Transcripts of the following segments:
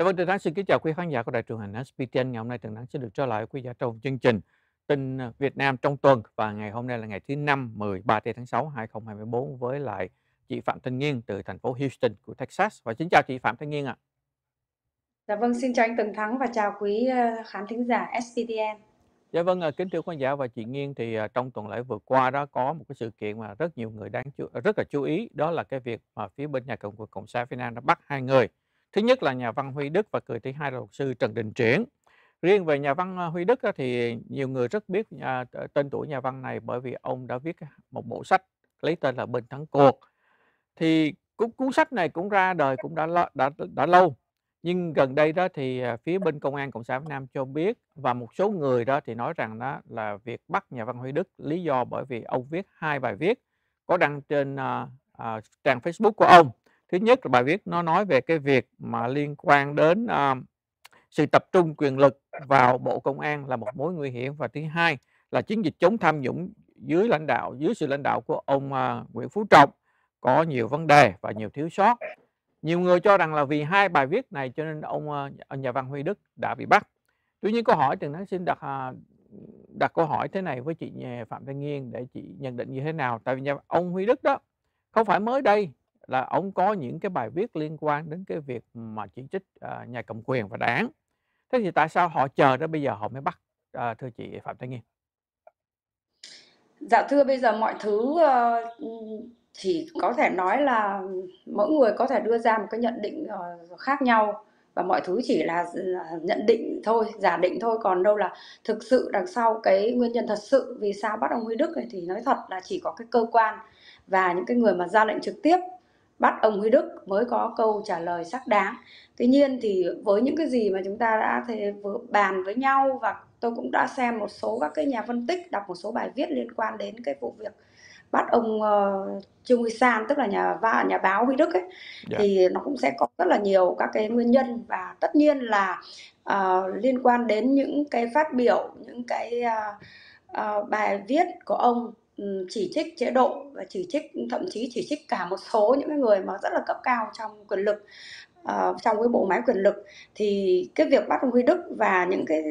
Dạ vâng, Tường Thắng xin kính chào quý khán giả của đài truyền hình SBTN. Ngày hôm nay Tường Thắng sẽ được trở lại quý giả trong chương trình tin Việt Nam trong tuần, và ngày hôm nay là ngày thứ năm 13 tháng 6 2024 với lại chị Phạm Thanh Nghiên từ thành phố Houston của Texas. Và xin chào chị Phạm Thanh Nghiên ạ. Dạ vâng, xin chào anh Tường Thắng và chào quý khán thính giả SBTN. Dạ vâng, kính thưa khán giả và chị Nghiên, thì trong tuần lễ vừa qua đó có một cái sự kiện mà rất nhiều người rất là chú ý, đó là cái việc mà phía bên nhà cầm quyền Cộng sản Việt Nam đã bắt hai người. Thứ nhất là nhà văn Huy Đức và người thứ hai là luật sư Trần Đình Triển. Riêng về nhà văn Huy Đức thì nhiều người rất biết tên tuổi nhà văn này bởi vì ông đã viết một bộ sách lấy tên là Bên Thắng Cuộc. Thì cuốn sách này cũng ra đời cũng đã lâu. Nhưng gần đây đó thì phía bên Công an Cộng sản Việt Nam cho biết, và một số người đó thì nói rằng đó là việc bắt nhà văn Huy Đức lý do bởi vì ông viết hai bài viết có đăng trên trang Facebook của ông. Thứ nhất là bài viết nó nói về cái việc mà liên quan đến sự tập trung quyền lực vào Bộ Công an là một mối nguy hiểm, và thứ hai là chiến dịch chống tham nhũng dưới sự lãnh đạo của ông Nguyễn Phú Trọng có nhiều vấn đề và nhiều thiếu sót. Nhiều người cho rằng là vì hai bài viết này cho nên ông nhà văn Huy Đức đã bị bắt. Tuy nhiên câu hỏi Tường Thắng xin đặt câu hỏi thế này với chị Phạm Thanh Nghiên để chị nhận định như thế nào. Tại vì ông Huy Đức đó không phải mới đây là ông có những cái bài viết liên quan đến cái việc mà chỉ trích nhà cầm quyền và đảng. Thế thì tại sao họ chờ đến bây giờ họ mới bắt, thưa chị Phạm Thanh Nghiên? Dạ thưa, bây giờ mọi thứ chỉ có thể nói là mỗi người có thể đưa ra một cái nhận định khác nhau, và mọi thứ chỉ là nhận định thôi, giả định thôi, còn đâu là thực sự đằng sau cái nguyên nhân thật sự vì sao bắt ông Huy Đức này, thì nói thật là chỉ có cái cơ quan và những cái người mà ra lệnh trực tiếp bắt ông Huy Đức mới có câu trả lời xác đáng. Tuy nhiên thì với những cái gì mà chúng ta đã vừa bàn với nhau, và tôi cũng đã xem một số các cái nhà phân tích đọc một số bài viết liên quan đến cái vụ việc bắt ông Trương Huy San, tức là nhà báo Huy Đức ấy, yeah. Thì nó cũng sẽ có rất là nhiều các cái nguyên nhân, và tất nhiên là liên quan đến những cái phát biểu, những cái bài viết của ông chỉ trích chế độ và chỉ trích, thậm chí chỉ trích cả một số những người mà rất là cấp cao trong quyền lực, trong cái bộ máy quyền lực, thì cái việc bắt ông Huy Đức và những cái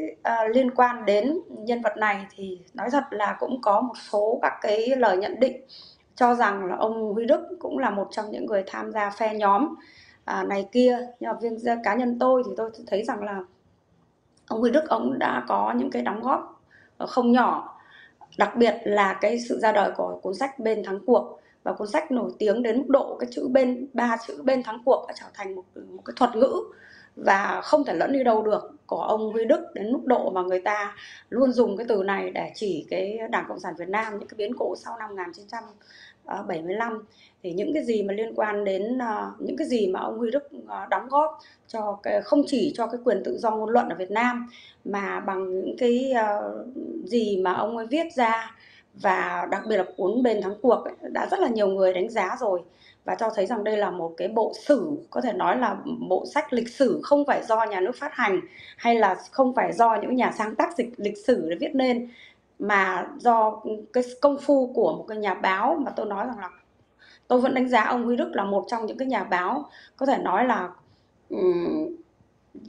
liên quan đến nhân vật này thì nói thật là cũng có một số các cái lời nhận định cho rằng là ông Huy Đức cũng là một trong những người tham gia phe nhóm này kia. Nhưng mà riêng cá nhân tôi thì tôi thấy rằng là ông Huy Đức ông đã có những cái đóng góp không nhỏ, đặc biệt là cái sự ra đời của cuốn sách Bên Thắng Cuộc, và cuốn sách nổi tiếng đến mức độ cái chữ bên, ba chữ Bên Thắng Cuộc đã trở thành một cái thuật ngữ và không thể lẫn đi đâu được của ông Huy Đức, đến mức độ mà người ta luôn dùng cái từ này để chỉ cái Đảng Cộng sản Việt Nam, những cái biến cố sau năm 1975. Thì những cái gì mà liên quan đến những cái gì mà ông Huy Đức đóng góp cho cái, không chỉ cho cái quyền tự do ngôn luận ở Việt Nam, mà bằng những cái gì mà ông ấy viết ra, và đặc biệt là cuốn Bên Thắng Cuộc ấy, đã rất là nhiều người đánh giá rồi, và cho thấy rằng đây là một cái bộ sử, có thể nói là bộ sách lịch sử, không phải do nhà nước phát hành hay là không phải do những nhà sáng tác lịch sử để viết nên, mà do cái công phu của một cái nhà báo, mà tôi nói rằng là tôi vẫn đánh giá ông Huy Đức là một trong những cái nhà báo có thể nói là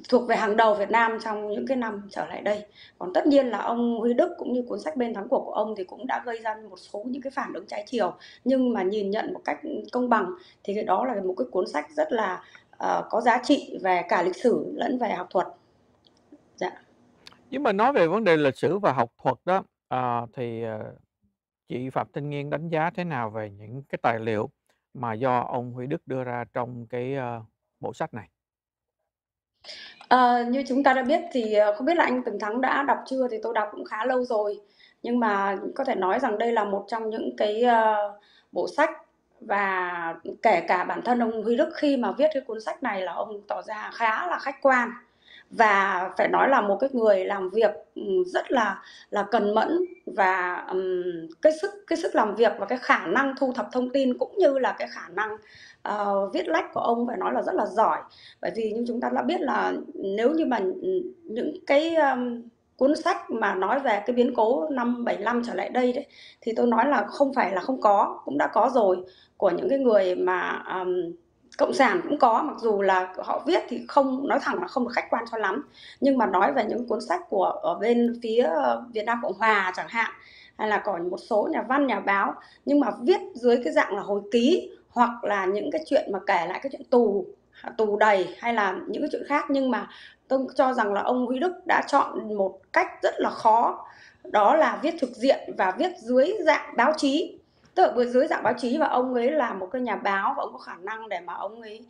thuộc về hàng đầu Việt Nam trong những cái năm trở lại đây. Còn tất nhiên là ông Huy Đức cũng như cuốn sách Bên Thắng Cuộc của ông thì cũng đã gây ra một số những cái phản ứng trái chiều, nhưng mà nhìn nhận một cách công bằng thì cái đó là một cái cuốn sách rất là có giá trị về cả lịch sử lẫn về học thuật. Dạ. Nhưng mà nói về vấn đề lịch sử và học thuật đó thì chị Phạm Thanh Nghiên đánh giá thế nào về những cái tài liệu mà do ông Huy Đức đưa ra trong cái bộ sách này? Như chúng ta đã biết thì không biết là anh Tường Thắng đã đọc chưa, thì tôi đọc cũng khá lâu rồi, nhưng mà có thể nói rằng đây là một trong những cái bộ sách, và kể cả bản thân ông Huy Đức khi mà viết cái cuốn sách này là ông tỏ ra khá là khách quan, và phải nói là một cái người làm việc rất là cần mẫn, và cái sức làm việc và cái khả năng thu thập thông tin cũng như là cái khả năng viết lách của ông phải nói là rất là giỏi. Bởi vì như chúng ta đã biết là nếu như mà những cái cuốn sách mà nói về cái biến cố năm 75 trở lại đây đấy, thì tôi nói là không phải là không có, cũng đã có rồi, của những cái người mà Cộng sản cũng có, mặc dù là họ viết thì không, nói thẳng là không được khách quan cho lắm. Nhưng mà nói về những cuốn sách của ở bên phía Việt Nam Cộng Hòa chẳng hạn, hay là còn một số nhà văn, nhà báo, nhưng mà viết dưới cái dạng là hồi ký, hoặc là những cái chuyện mà kể lại cái chuyện tù đầy, hay là những cái chuyện khác. Nhưng mà tôi cho rằng là ông Huy Đức đã chọn một cách rất là khó, đó là viết thực diện và viết dưới dạng báo chí. Tức là dưới dạng báo chí, và ông ấy là một cái nhà báo và ông có khả năng để mà ông ấy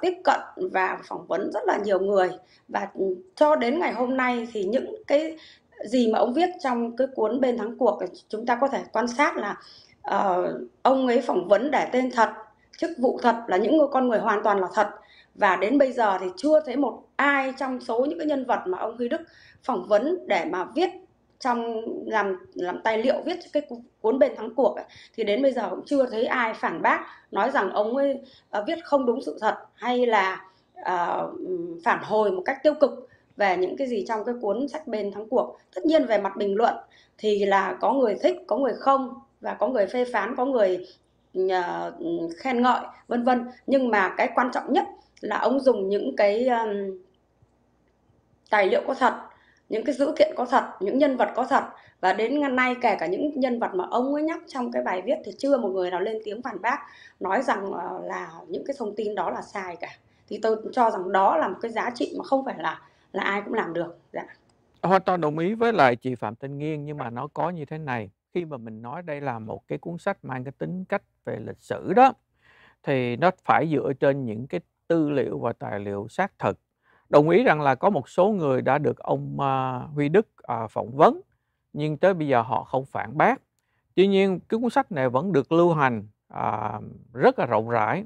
tiếp cận và phỏng vấn rất là nhiều người. Và cho đến ngày hôm nay thì những cái gì mà ông viết trong cái cuốn Bên Thắng Cuộc, chúng ta có thể quan sát là ông ấy phỏng vấn để tên thật, chức vụ thật, là những con người hoàn toàn là thật. Và đến bây giờ thì chưa thấy một ai trong số những cái nhân vật mà ông Huy Đức phỏng vấn để mà viết trong làm tài liệu viết cái cuốn Bên Thắng Cuộc ấy, thì đến bây giờ cũng chưa thấy ai phản bác nói rằng ông ấy viết không đúng sự thật, hay là phản hồi một cách tiêu cực về những cái gì trong cái cuốn sách Bên Thắng Cuộc. Tất nhiên về mặt bình luận thì là có người thích, có người không, và có người phê phán, có người khen ngợi, vân vân. Nhưng mà cái quan trọng nhất là ông dùng những cái tài liệu có thật, những cái dữ kiện có thật, những nhân vật có thật. Và đến ngày nay kể cả những nhân vật mà ông ấy nhắc trong cái bài viết thì chưa một người nào lên tiếng phản bác, nói rằng là những cái thông tin đó là sai cả. Thì tôi cho rằng đó là một cái giá trị mà không phải là ai cũng làm được. Dạ. Hoàn toàn đồng ý với lại chị Phạm Thanh Nghiên, nhưng mà nó có như thế này. Khi mà mình nói đây là một cái cuốn sách mang cái tính cách về lịch sử đó, thì nó phải dựa trên những cái tư liệu và tài liệu xác thực. Đồng ý rằng là có một số người đã được ông Huy Đức phỏng vấn, nhưng tới bây giờ họ không phản bác. Tuy nhiên cái cuốn sách này vẫn được lưu hành rất là rộng rãi.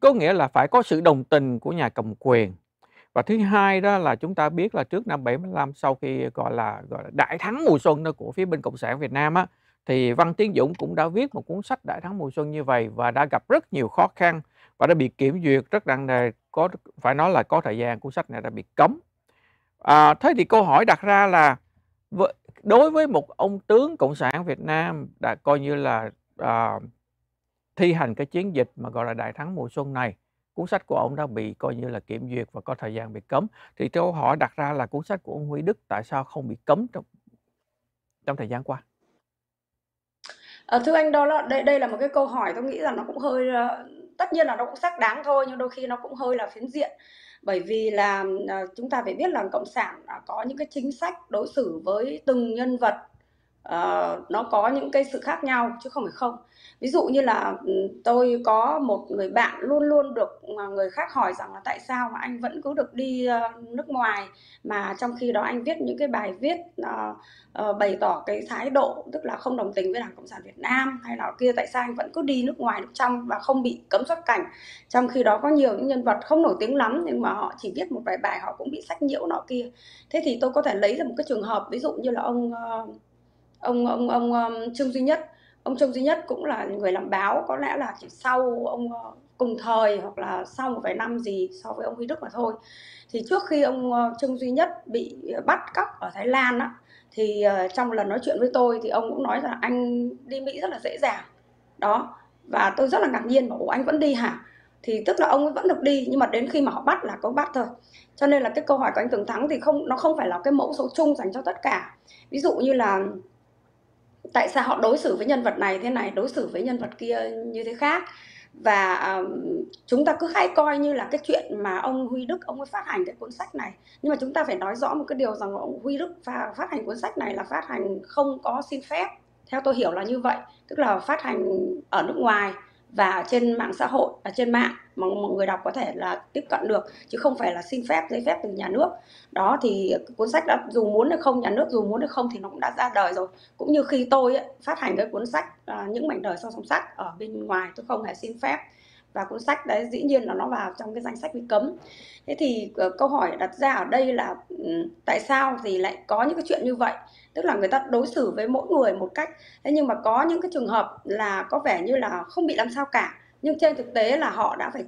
Có nghĩa là phải có sự đồng tình của nhà cầm quyền. Và thứ hai đó là chúng ta biết là trước năm 75, sau khi gọi là đại thắng mùa xuân đó của phía bên Cộng sản Việt Nam á, thì Văn Tiến Dũng cũng đã viết một cuốn sách Đại thắng mùa xuân như vậy và đã gặp rất nhiều khó khăn và đã bị kiểm duyệt rất nặng nề, phải nói là có thời gian cuốn sách này đã bị cấm. Thế thì câu hỏi đặt ra là đối với một ông tướng Cộng sản Việt Nam đã coi như là thi hành cái chiến dịch mà gọi là Đại thắng mùa xuân này, cuốn sách của ông đã bị coi như là kiểm duyệt và có thời gian bị cấm. Thì câu hỏi đặt ra là cuốn sách của ông Huy Đức tại sao không bị cấm trong thời gian qua? Thưa anh, đó là đây là một cái câu hỏi tôi nghĩ rằng nó cũng hơi, tất nhiên là nó cũng xác đáng thôi, nhưng đôi khi nó cũng hơi là phiến diện. Bởi vì là chúng ta phải biết là Cộng sản có những cái chính sách đối xử với từng nhân vật, nó có những cái sự khác nhau chứ không phải không. Ví dụ như là tôi có một người bạn luôn luôn được người khác hỏi rằng là tại sao mà anh vẫn cứ được đi nước ngoài, mà trong khi đó anh viết những cái bài viết bày tỏ cái thái độ, tức là không đồng tình với Đảng Cộng sản Việt Nam hay là kia, tại sao anh vẫn cứ đi nước ngoài nước trong và không bị cấm xuất cảnh. Trong khi đó có nhiều những nhân vật không nổi tiếng lắm nhưng mà họ chỉ viết một vài bài họ cũng bị sách nhiễu nọ kia. Thế thì tôi có thể lấy ra một cái trường hợp ví dụ như là ông Trương Duy Nhất. Ông Trương Duy Nhất cũng là người làm báo, có lẽ là chỉ sau ông, cùng thời hoặc là sau một vài năm gì so với ông Huy Đức mà thôi. Thì trước khi ông Trương Duy Nhất bị bắt cóc ở Thái Lan á, thì trong lần nói chuyện với tôi thì ông cũng nói là anh đi Mỹ rất là dễ dàng đó, và tôi rất là ngạc nhiên, bảo ủa anh vẫn đi hả? Thì tức là ông ấy vẫn được đi, nhưng mà đến khi mà họ bắt là có bắt thôi. Cho nên là cái câu hỏi của anh Tường Thắng thì nó không phải là cái mẫu số chung dành cho tất cả. Ví dụ như là tại sao họ đối xử với nhân vật này thế này, đối xử với nhân vật kia như thế khác. Và chúng ta cứ hay coi như là cái chuyện mà ông Huy Đức ông ấy phát hành cái cuốn sách này. Nhưng mà chúng ta phải nói rõ một cái điều rằng là ông Huy Đức phát hành cuốn sách này là phát hành không có xin phép. Theo tôi hiểu là như vậy, tức là phát hành ở nước ngoài và trên mạng xã hội, và trên mạng mà mọi người đọc có thể là tiếp cận được, chứ không phải là xin phép, giấy phép từ nhà nước. Đó thì cuốn sách đã, dù muốn hay không, nhà nước dù muốn hay không thì nó cũng đã ra đời rồi. Cũng như khi tôi ấy, phát hành cái cuốn sách Những mảnh đời sau song sắt ở bên ngoài, tôi không hề xin phép, và cuốn sách đấy dĩ nhiên là nó vào trong cái danh sách bị cấm. Thế thì câu hỏi đặt ra ở đây là tại sao thì lại có những cái chuyện như vậy? Tức là người ta đối xử với mỗi người một cách. Thế nhưng mà có những cái trường hợp là có vẻ như là không bị làm sao cả, nhưng trên thực tế là họ đã phải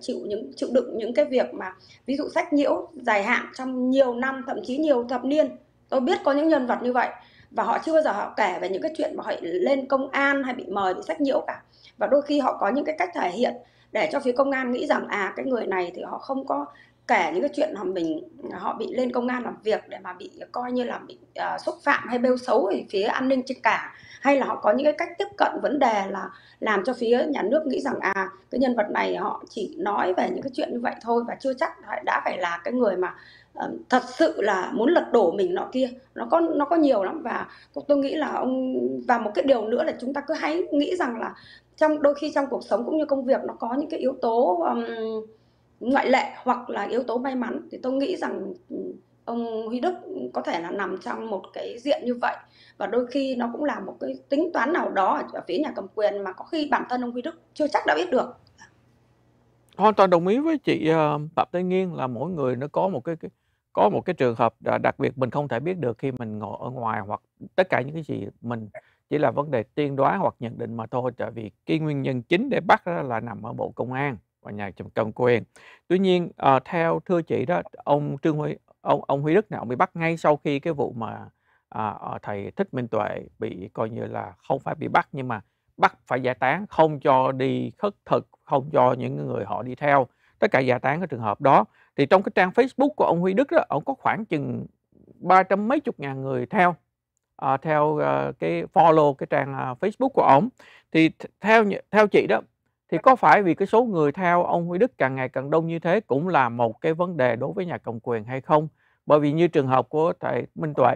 chịu đựng những cái việc mà ví dụ sách nhiễu dài hạn trong nhiều năm, thậm chí nhiều thập niên. Tôi biết có những nhân vật như vậy, và họ chưa bao giờ họ kể về những cái chuyện mà họ lên công an hay bị mời bị sách nhiễu cả. Và đôi khi họ có những cái cách thể hiện để cho phía công an nghĩ rằng cái người này thì họ không có kể những cái chuyện họ bị lên công an làm việc để mà bị coi như là bị xúc phạm hay bêu xấu ở phía an ninh trên cả, hay là họ có những cái cách tiếp cận vấn đề là làm cho phía nhà nước nghĩ rằng cái nhân vật này họ chỉ nói về những cái chuyện như vậy thôi và chưa chắc đã phải là cái người mà thật sự là muốn lật đổ mình nọ kia. Nó có nhiều lắm. Và tôi nghĩ là và một cái điều nữa là chúng ta cứ hãy nghĩ rằng là đôi khi trong cuộc sống cũng như công việc nó có những cái yếu tố ngoại lệ hoặc là yếu tố may mắn, thì tôi nghĩ rằng ông Huy Đức có thể là nằm trong một cái diện như vậy, và đôi khi nó cũng là một cái tính toán nào đó ở phía nhà cầm quyền mà có khi bản thân ông Huy Đức chưa chắc đã biết được. Hoàn toàn đồng ý với chị Phạm Thanh Nghiên là mỗi người nó có một cái trường hợp đặc biệt mình không thể biết được khi mình ngồi ở ngoài, hoặc tất cả những cái gì mình chỉ là vấn đề tiên đoán hoặc nhận định mà thôi, tại vì cái nguyên nhân chính để bắt đó là nằm ở Bộ Công an và nhà cầm quyền. Tuy nhiên theo thưa chị đó, ông Huy Đức này ông bị bắt ngay sau khi cái vụ mà thầy Thích Minh Tuệ bị coi như là không phải bị bắt nhưng mà bắt phải giải tán, không cho đi khất thực, không cho những người họ đi theo, tất cả giải tán cái trường hợp đó. Thì trong cái trang Facebook của ông Huy Đức đó, ông có khoảng chừng 300 mấy chục ngàn người theo cái follow cái trang Facebook của ông. Thì theo chị đó, thì có phải vì cái số người theo ông Huy Đức càng ngày càng đông như thế cũng là một cái vấn đề đối với nhà cầm quyền hay không? Bởi vì như trường hợp của thầy Minh Tuệ,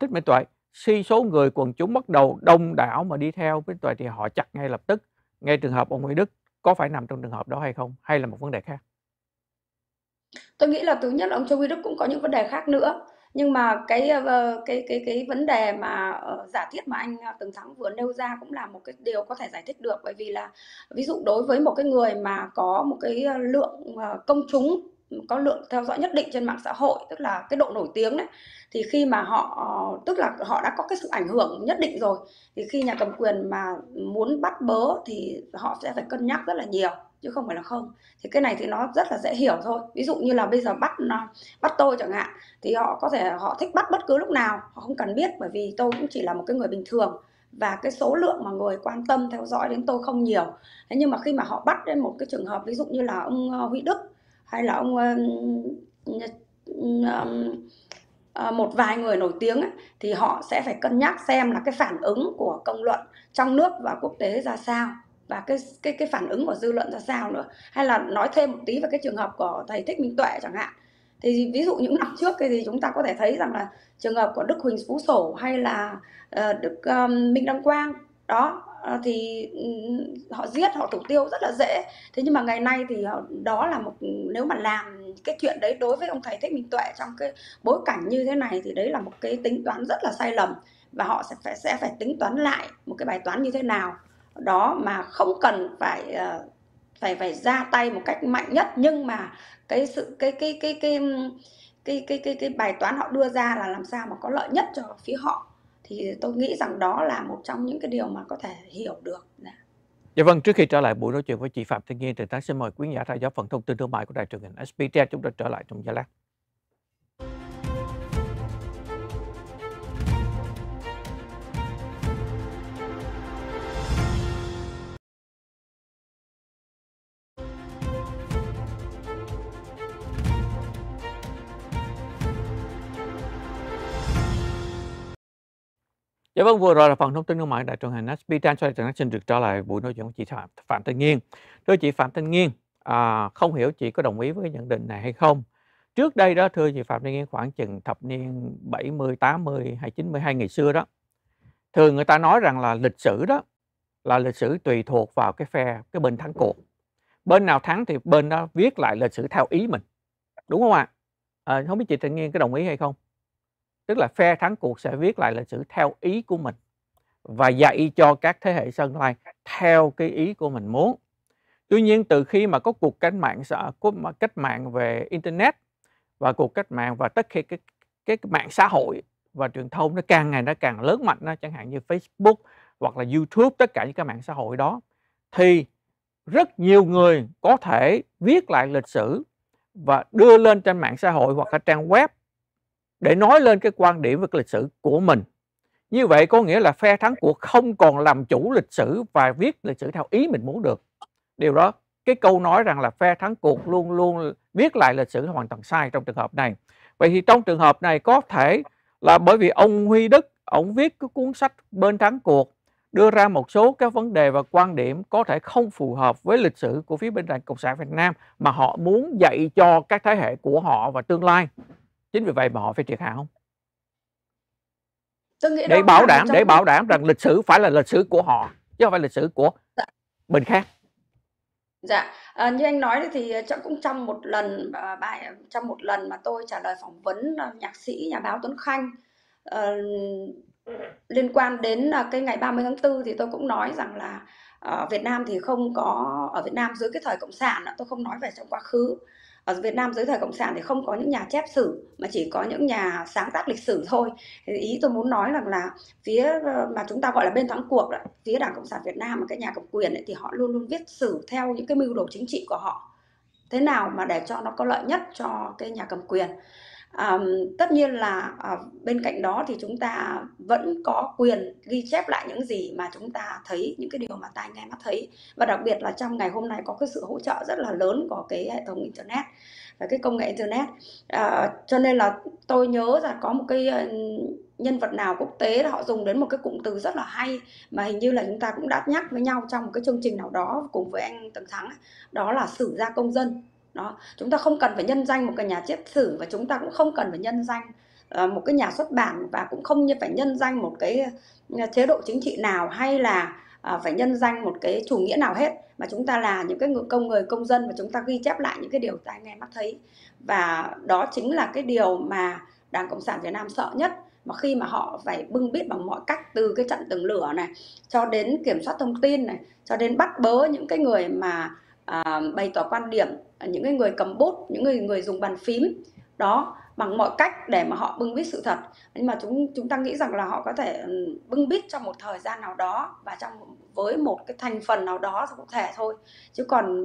Thích Minh Tuệ, khi số người quần chúng bắt đầu đông đảo mà đi theo Minh Tuệ thì họ chặt ngay lập tức. Ngay trường hợp ông Huy Đức có phải nằm trong trường hợp đó hay không? Hay là một vấn đề khác? Tôi nghĩ là thứ nhất là ông Huy Đức cũng có những vấn đề khác nữa. Nhưng mà cái vấn đề mà giả thiết mà anh Tường Thắng vừa nêu ra cũng là một cái điều có thể giải thích được, bởi vì là ví dụ đối với một cái người mà có một cái lượng công chúng, có lượng theo dõi nhất định trên mạng xã hội, tức là cái độ nổi tiếng đấy, thì khi mà họ tức là họ đã có cái sự ảnh hưởng nhất định rồi, thì khi nhà cầm quyền mà muốn bắt bớ thì họ sẽ phải cân nhắc rất là nhiều chứ không phải là không. Thì cái này thì nó rất là dễ hiểu thôi. Ví dụ như là bây giờ bắt tôi chẳng hạn, thì họ có thể họ thích bắt bất cứ lúc nào, họ không cần biết, bởi vì tôi cũng chỉ là một cái người bình thường và cái số lượng mà người quan tâm theo dõi đến tôi không nhiều. Thế nhưng mà khi mà họ bắt đến một cái trường hợp ví dụ như là ông Huy Đức hay là ông một vài người nổi tiếng ấy, thì họ sẽ phải cân nhắc xem là cái phản ứng của công luận trong nước và quốc tế ra sao, và cái phản ứng của dư luận ra sao nữa. Hay là nói thêm một tí về cái trường hợp của thầy Thích Minh Tuệ chẳng hạn, thì ví dụ những năm trước thì chúng ta có thể thấy rằng là trường hợp của Huỳnh Phú Sổ hay là Minh Đăng Quang đó, thì họ giết, họ thủ tiêu rất là dễ. Thế nhưng mà ngày nay thì đó là một, nếu mà làm cái chuyện đấy đối với ông thầy Thích Minh Tuệ trong cái bối cảnh như thế này thì đấy là một cái tính toán rất là sai lầm, và họ sẽ phải tính toán lại một cái bài toán như thế nào đó mà không cần phải ra tay một cách mạnh nhất, nhưng mà cái sự cái bài toán họ đưa ra là làm sao mà có lợi nhất cho phía họ. Thì tôi nghĩ rằng đó là một trong những cái điều mà có thể hiểu được. Dạ vâng, trước khi trở lại buổi nói chuyện với chị Phạm Thanh Nghiên, Trần Thắng xin mời quý khán giả theo dõi phần thông tin thương mại của đài truyền hình SBTN. Chúng ta trở lại trong giây lát. Dạ vâng, vừa rồi là phần thông tin thương mại tại truyền hình SBTN. Sau đây xin được trở lại buổi nói chuyện của chị Phạm Thanh Nghiên. Thưa chị Phạm Thanh Nghiên, không hiểu chị có đồng ý với cái nhận định này hay không? Trước đây đó, thưa chị Phạm Thanh Nghiên, khoảng chừng thập niên 70, 80 hay 92 ngày xưa đó, thường người ta nói rằng là lịch sử đó là lịch sử tùy thuộc vào cái phe, cái bên thắng cuộc. Bên nào thắng thì bên đó viết lại lịch sử theo ý mình, đúng không ạ? Không biết chị Thanh Nghiên có đồng ý hay không? Tức là phe thắng cuộc sẽ viết lại lịch sử theo ý của mình và dạy cho các thế hệ sau này theo cái ý của mình muốn. Tuy nhiên, từ khi mà có cuộc cách mạng về internet và cuộc cách mạng và tất cả cái mạng xã hội và truyền thông nó càng ngày nó càng lớn mạnh, nó chẳng hạn như Facebook hoặc là YouTube, tất cả những cái mạng xã hội đó, thì rất nhiều người có thể viết lại lịch sử và đưa lên trên mạng xã hội hoặc là trang web để nói lên cái quan điểm về cái lịch sử của mình. Như vậy có nghĩa là phe thắng cuộc không còn làm chủ lịch sử và viết lịch sử theo ý mình muốn được. Điều đó cái câu nói rằng là phe thắng cuộc luôn luôn viết lại lịch sử hoàn toàn sai trong trường hợp này. Vậy thì trong trường hợp này có thể là bởi vì ông Huy Đức, ông viết cái cuốn sách Bên Thắng Cuộc, đưa ra một số các vấn đề và quan điểm có thể không phù hợp với lịch sử của phía bên Đảng Cộng sản Việt Nam mà họ muốn dạy cho các thế hệ của họ và tương lai. Chính vì vậy mà họ phải triệt hạ không? Để bảo đảm rằng lịch sử phải là lịch sử của họ chứ không phải lịch sử của bên khác. Dạ, như anh nói thì cũng trong một lần mà tôi trả lời phỏng vấn nhạc sĩ nhà báo Tuấn Khanh liên quan đến cái ngày 30 tháng 4 thì tôi cũng nói rằng là Việt Nam thì không có, ở Việt Nam dưới cái thời Cộng sản, tôi không nói về trong quá khứ, ở Việt Nam dưới thời Cộng sản thì không có những nhà chép sử mà chỉ có những nhà sáng tác lịch sử thôi. Thì ý tôi muốn nói rằng là phía mà chúng ta gọi là bên thắng cuộc, phía Đảng Cộng sản Việt Nam và các nhà cầm quyền thì họ luôn luôn viết sử theo những cái mưu đồ chính trị của họ, thế nào mà để cho nó có lợi nhất cho cái nhà cầm quyền. Tất nhiên là bên cạnh đó thì chúng ta vẫn có quyền ghi chép lại những gì mà chúng ta thấy, những cái điều mà tai nghe mắt thấy, và đặc biệt là trong ngày hôm nay có cái sự hỗ trợ rất là lớn của cái hệ thống internet và cái công nghệ internet. Cho nên là tôi nhớ là có một cái nhân vật nào quốc tế họ dùng đến một cái cụm từ rất là hay mà hình như là chúng ta cũng đã nhắc với nhau trong một cái chương trình nào đó cùng với anh Tường Thắng, đó là sử gia công dân. Đó, chúng ta không cần phải nhân danh một cái nhà chép sử và chúng ta cũng không cần phải nhân danh một cái nhà xuất bản và cũng không phải nhân danh một cái chế độ chính trị nào hay là phải nhân danh một cái chủ nghĩa nào hết, mà chúng ta là những cái người công dân và chúng ta ghi chép lại những cái điều tai nghe mắt thấy. Và đó chính là cái điều mà Đảng Cộng sản Việt Nam sợ nhất, mà khi mà họ phải bưng bít bằng mọi cách, từ cái chặn tường lửa này cho đến kiểm soát thông tin này, cho đến bắt bớ những cái người mà bày tỏ quan điểm, những cái người cầm bút, những người dùng bàn phím đó, bằng mọi cách để mà họ bưng bít sự thật. Nhưng mà chúng ta nghĩ rằng là họ có thể bưng bít trong một thời gian nào đó và với một cái thành phần nào đó thì cũng thể thôi, chứ còn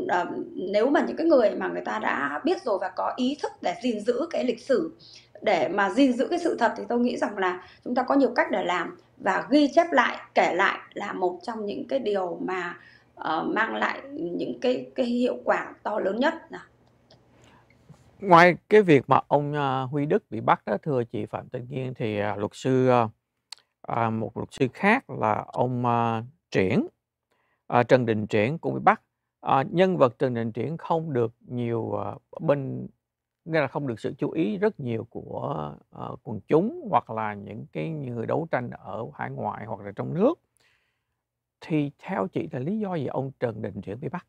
nếu mà những cái người mà người ta đã biết rồi và có ý thức để gìn giữ cái lịch sử, để mà gìn giữ cái sự thật, thì tôi nghĩ rằng là chúng ta có nhiều cách để làm, và ghi chép lại, kể lại là một trong những cái điều mà mang lại những cái hiệu quả to lớn nhất. Ngoài cái việc mà ông Huy Đức bị bắt đó, thưa chị Phạm Thanh Nghiên, thì một luật sư khác là ông Triển, Trần Đình Triển cũng bị bắt. Nhân vật Trần Đình Triển không được nhiều nghĩa là không được sự chú ý rất nhiều của quần chúng hoặc là những cái người đấu tranh ở hải ngoại hoặc là trong nước. Thì theo chị là lý do gì ông Trần Đình Triển bị bắt?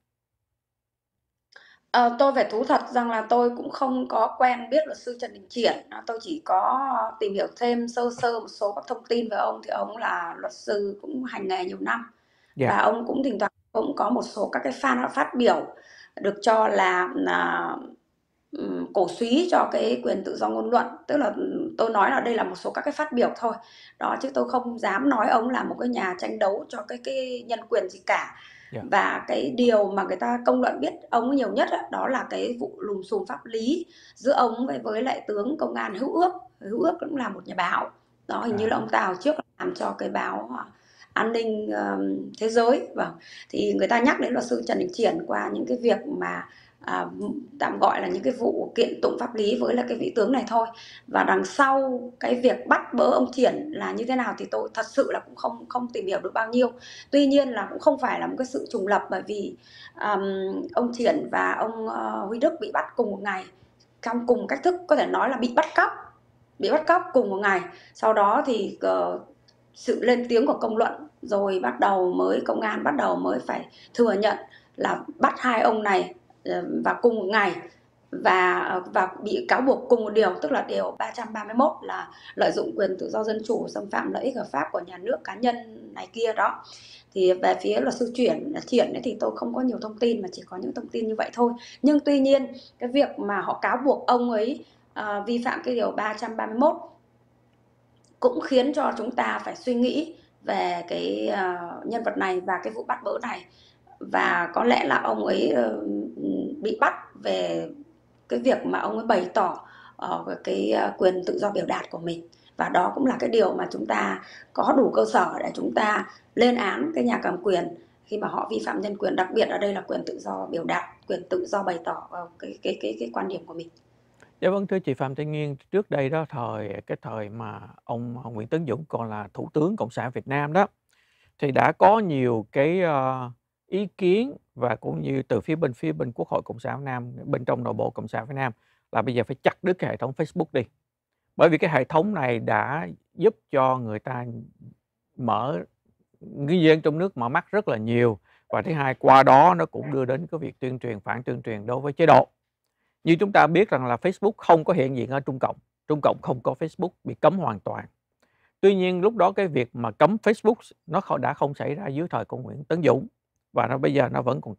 Tôi phải thú thật rằng là tôi cũng không có quen biết luật sư Trần Đình Triển. Tôi chỉ có tìm hiểu thêm sơ sơ một số các thông tin về ông. Thì ông là luật sư cũng hành nghề nhiều năm. Yeah. Và ông cũng thỉnh thoảng cũng có một số các cái fan họ phát biểu được cho là cổ súy cho cái quyền tự do ngôn luận. Tức là tôi nói là đây là một số các cái phát biểu thôi đó, chứ tôi không dám nói ông là một cái nhà tranh đấu cho cái nhân quyền gì cả. Yeah. Và cái điều mà người ta công luận biết ông nhiều nhất đó là cái vụ lùm xùm pháp lý giữa ông với lại tướng công an Hữu Ước. Hữu Ước cũng là một nhà báo đó, hình như là ông Tào trước làm cho cái báo An Ninh Thế Giới. Vâng, thì người ta nhắc đến luật sư Trần Đình Triển qua những cái việc mà tạm gọi là những cái vụ kiện tụng pháp lý với là cái vị tướng này thôi. Và đằng sau cái việc bắt bớ ông Triển là như thế nào thì tôi thật sự là cũng không tìm hiểu được bao nhiêu. Tuy nhiên là cũng không phải là một cái sự trùng lập, bởi vì ông Triển và ông Huy Đức bị bắt cùng một ngày, trong cùng cách thức, có thể nói là bị bắt cóc cùng một ngày. Sau đó thì sự lên tiếng của công luận rồi công an bắt đầu mới phải thừa nhận là bắt hai ông này và cùng một ngày, và bị cáo buộc cùng một điều, tức là điều 331 là lợi dụng quyền tự do dân chủ, xâm phạm lợi ích hợp pháp của nhà nước, cá nhân này kia đó. Thì về phía luật sư Triển thì tôi không có nhiều thông tin, mà chỉ có những thông tin như vậy thôi. Nhưng tuy nhiên cái việc mà họ cáo buộc ông ấy vi phạm cái điều 331 cũng khiến cho chúng ta phải suy nghĩ về cái nhân vật này và cái vụ bắt bớ này. Và có lẽ là ông ấy bị bắt về cái việc mà ông ấy bày tỏ cái quyền tự do biểu đạt của mình. Và đó cũng là cái điều mà chúng ta có đủ cơ sở để chúng ta lên án cái nhà cầm quyền khi mà họ vi phạm nhân quyền, đặc biệt ở đây là quyền tự do biểu đạt, quyền tự do bày tỏ cái quan điểm của mình. Dạ vâng, thưa chị Phạm Thanh Nghiên, trước đây đó thời mà ông Nguyễn Tấn Dũng còn là Thủ tướng Cộng sản Việt Nam đó, thì đã có nhiều cái ý kiến và cũng như từ phía bên Quốc hội Cộng sản Việt Nam, bên trong nội bộ Cộng sản Việt Nam là bây giờ phải chặt đứt cái hệ thống Facebook đi. Bởi vì cái hệ thống này đã giúp cho người ta người dân trong nước mở mắt rất là nhiều, và thứ hai qua đó nó cũng đưa đến cái việc tuyên truyền, phản tuyên truyền đối với chế độ. Như chúng ta biết rằng là Facebook không có hiện diện ở Trung Cộng không có Facebook, bị cấm hoàn toàn. Tuy nhiên lúc đó cái việc mà cấm Facebook nó đã không xảy ra dưới thời của Nguyễn Tấn Dũng, và nó bây giờ nó vẫn còn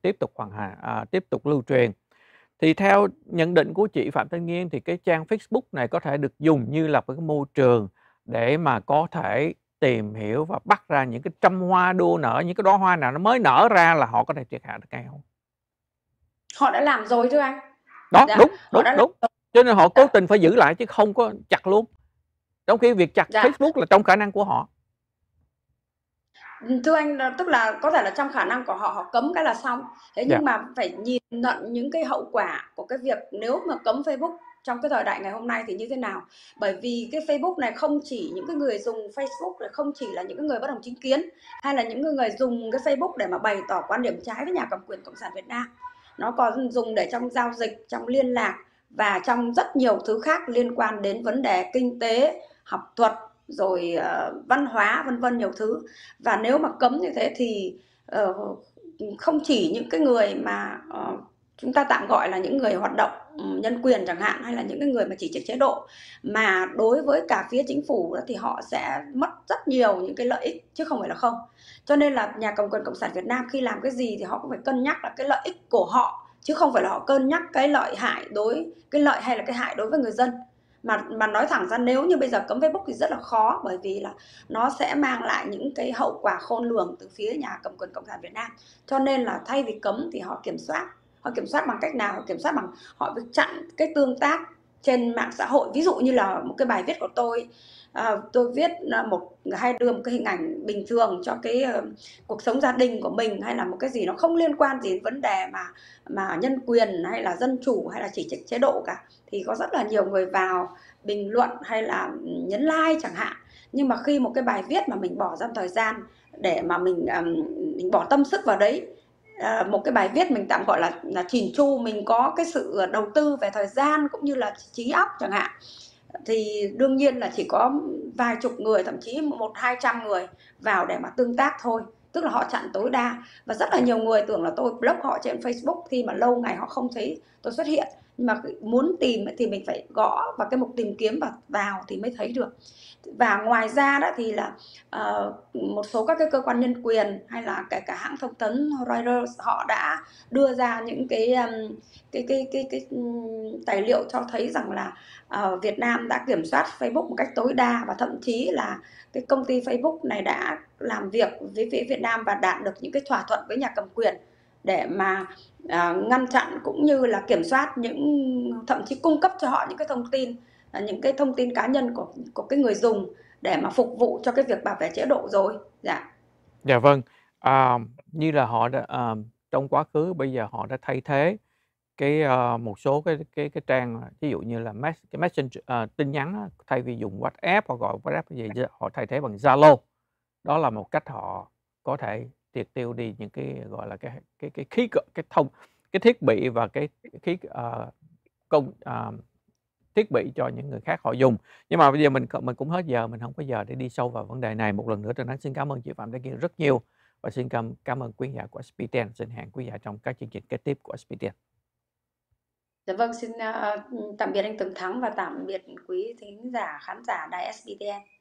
tiếp tục lưu truyền. Thì theo nhận định của chị Phạm Thanh Nghiên thì cái trang Facebook này có thể được dùng như là cái môi trường để mà có thể tìm hiểu và bắt ra những cái trăm hoa đua nở, những cái đóa hoa nào nó mới nở ra là họ có thể triệt hạ được ngay không? Họ đã làm rồi chứ anh. Đó, dạ, đúng. Cho nên họ cố tình phải giữ lại chứ không có chặt luôn. Trong khi việc chặt Facebook là trong khả năng của họ. Thưa anh, tức là có thể là trong khả năng của họ, họ cấm cái là xong. Thế nhưng mà phải nhìn nhận những cái hậu quả của cái việc nếu mà cấm Facebook trong cái thời đại ngày hôm nay thì như thế nào. Bởi vì cái Facebook này không chỉ những cái người dùng Facebook, không chỉ là những cái người bất đồng chính kiến, hay là những người dùng cái Facebook để mà bày tỏ quan điểm trái với nhà cầm quyền Cộng sản Việt Nam. Nó còn dùng để trong giao dịch, trong liên lạc và trong rất nhiều thứ khác liên quan đến vấn đề kinh tế, học thuật, rồi văn hóa, vân vân, nhiều thứ. Và nếu mà cấm như thế thì không chỉ những cái người mà chúng ta tạm gọi là những người hoạt động nhân quyền chẳng hạn, hay là những cái người mà chỉ trích chế độ, mà đối với cả phía chính phủ đó thì họ sẽ mất rất nhiều những cái lợi ích chứ không phải là không. Cho nên là nhà cầm quyền Cộng sản Việt Nam khi làm cái gì thì họ cũng phải cân nhắc là cái lợi ích của họ, chứ không phải là họ cân nhắc cái lợi hại hay là cái hại đối với người dân. Mà nói thẳng ra nếu như bây giờ cấm Facebook thì rất là khó, bởi vì là nó sẽ mang lại những cái hậu quả khôn lường từ phía nhà cầm quyền Cộng sản Việt Nam. Cho nên là thay vì cấm thì họ kiểm soát. Họ kiểm soát bằng cách nào? Họ kiểm soát bằng họ việc chặn cái tương tác trên mạng xã hội. Ví dụ như là một cái bài viết của tôi viết đưa một cái hình ảnh bình thường cho cái cuộc sống gia đình của mình, hay là một cái gì nó không liên quan gì đến vấn đề mà nhân quyền hay là dân chủ hay là chỉ trích chế độ cả, thì có rất là nhiều người vào bình luận hay là nhấn like chẳng hạn. Nhưng mà khi một cái bài viết mà mình bỏ ra thời gian để mà mình bỏ tâm sức vào đấy, một cái bài viết mình tạm gọi là chỉn chu, mình có cái sự đầu tư về thời gian cũng như là trí óc chẳng hạn, thì đương nhiên là chỉ có vài chục người, thậm chí 100-200 người vào để mà tương tác thôi. Tức là họ chặn tối đa. Và rất là nhiều người tưởng là tôi block họ trên Facebook khi mà lâu ngày họ không thấy tôi xuất hiện, nhưng mà muốn tìm thì mình phải gõ vào cái mục tìm kiếm và vào thì mới thấy được. Và ngoài ra đó thì là một số các cái cơ quan nhân quyền hay là kể cả hãng thông tấn Reuters, họ đã đưa ra những cái tài liệu cho thấy rằng là Việt Nam đã kiểm soát Facebook một cách tối đa, và thậm chí là cái công ty Facebook này đã làm việc với phía Việt Nam và đạt được những cái thỏa thuận với nhà cầm quyền để mà ngăn chặn cũng như là kiểm soát thậm chí cung cấp cho họ những cái thông tin cá nhân của cái người dùng để mà phục vụ cho cái việc bảo vệ chế độ rồi. Dạ. Dạ vâng. Như là họ đã trong quá khứ bây giờ họ đã thay thế một số cái trang, ví dụ như là Messenger, tin nhắn, thay vì dùng WhatsApp, họ gọi WhatsApp gì họ thay thế bằng Zalo. Đó là một cách họ có thể triệt tiêu đi những cái gọi là cái thiết bị và cái thiết bị cho những người khác họ dùng. Nhưng mà bây giờ mình cũng hết giờ, mình không có giờ để đi sâu vào vấn đề này. Một lần nữa Trần Thắng xin cảm ơn chị Phạm Thanh Nghiên rất nhiều, và xin cảm ơn quý giả của SBTN. Xin hẹn quý giả trong các chương trình kế tiếp của SBTN. Dạ vâng, xin tạm biệt anh Tường Thắng và tạm biệt quý thính giả khán giả đài SBTN.